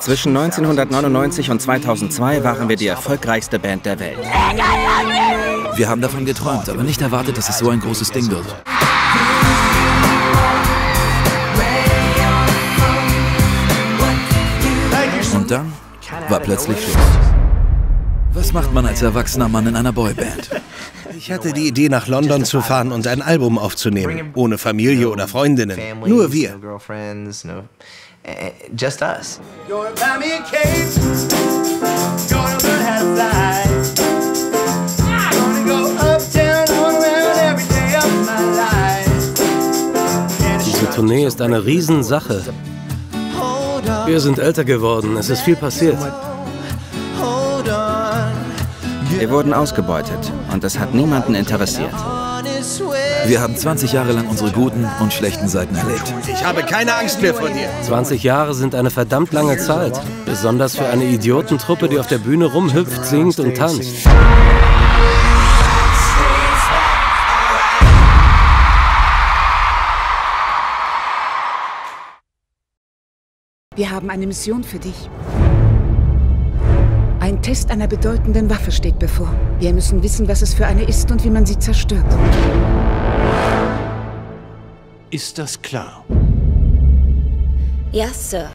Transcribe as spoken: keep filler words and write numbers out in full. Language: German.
Zwischen neunzehnhundertneunundneunzig und zweitausendzwei waren wir die erfolgreichste Band der Welt. Wir haben davon geträumt, aber nicht erwartet, dass es so ein großes Ding wird. Und dann war plötzlich Schluss. Was macht man als erwachsener Mann in einer Boyband? Ich hatte die Idee, nach London zu fahren und ein Album aufzunehmen, ohne Familie oder Freundinnen, nur wir. Just us. Diese Tournee ist eine Riesensache. Wir sind älter geworden, es ist viel passiert. Wir wurden ausgebeutet und das hat niemanden interessiert. Wir haben zwanzig Jahre lang unsere guten und schlechten Seiten erlebt. Ich habe keine Angst mehr vor dir. zwanzig Jahre sind eine verdammt lange Zeit. Besonders für eine Idiotentruppe, die auf der Bühne rumhüpft, singt und tanzt. Wir haben eine Mission für dich. Ein Test einer bedeutenden Waffe steht bevor. Wir müssen wissen, was es für eine ist und wie man sie zerstört. Ist das klar? Ja, Sir.